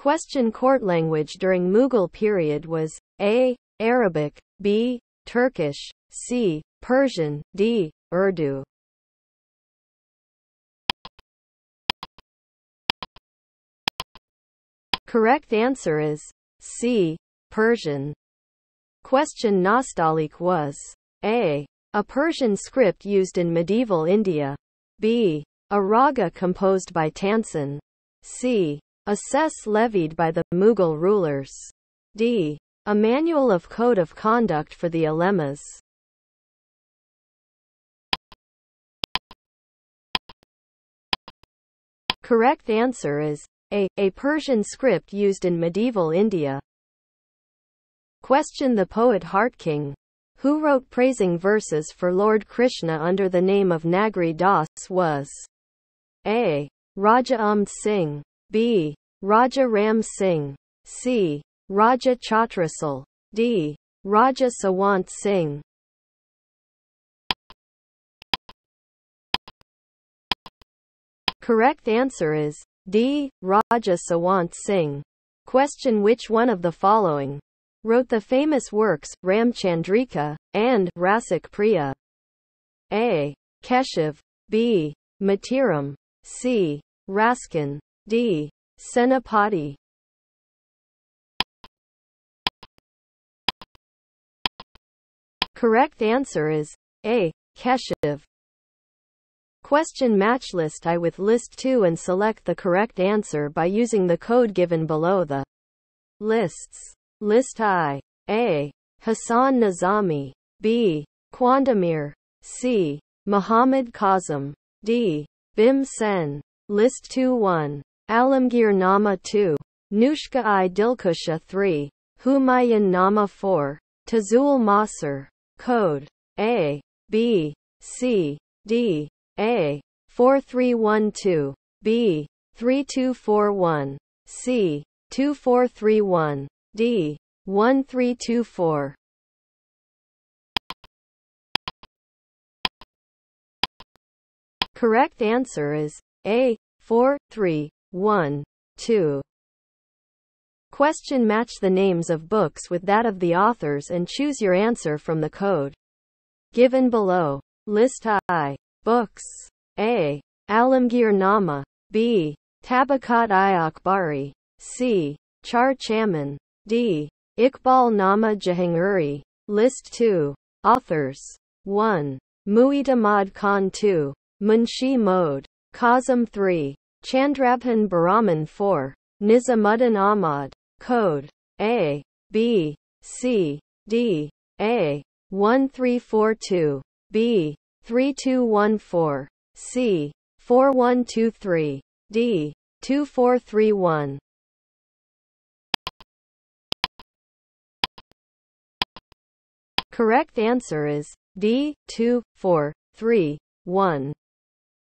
Question court language during Mughal period was A. Arabic, B. Turkish, C. Persian, D. Urdu. Correct answer is C. Persian. Question Nastaliq was A. A Persian script used in medieval India. B. A raga composed by Tansen. C. A cess levied by the Mughal rulers. D. A manual of code of conduct for the ulemas. Correct answer is A Persian script used in medieval India. Question the poet Hartking, who wrote praising verses for Lord Krishna under the name of Nagri Das, was A. Raja Amrit Singh, B. Raja Ram Singh, C. Raja Chatrasal, D. Raja Sawant Singh. Correct answer is D. Raja Sawant Singh. Question which one of the following wrote the famous works Ramchandrika and Rasik Priya? A. Keshav, B. Matiram, C. Raskhan, D. Senapati. Correct answer is A. Keshav. Question match list I with list 2 and select the correct answer by using the code given below the lists. List I. A. Hassan Nizami, B. Quandamir, C. Muhammad Qasim, D. Bim Sen. List 2-1. Alamgir Nama 2. Nushka I Dilkusha 3. Humayun Nama 4. Tazul Masir. Code A. B. C. D. A. 4312. B. 3241. C. 2431. D. 1324. Correct answer is A. 4312. Question match the names of books with that of the authors and choose your answer from the code given below. List I. Books. A. Alamgir Nama, B. Tabakat-i-Akbari, C. Char Chaman, D. Iqbal Nama Jahanguri. List 2. Authors. 1. Muitamad Khan 2. Munshi Mode. Qasim 3. Chandrabhan Baraman 4. Nizamuddin Ahmad. Code A. B. C. D. A. 1342. B. 3214. C. 4123. D. 2431. Correct answer is D. 2, 4, 3, 1.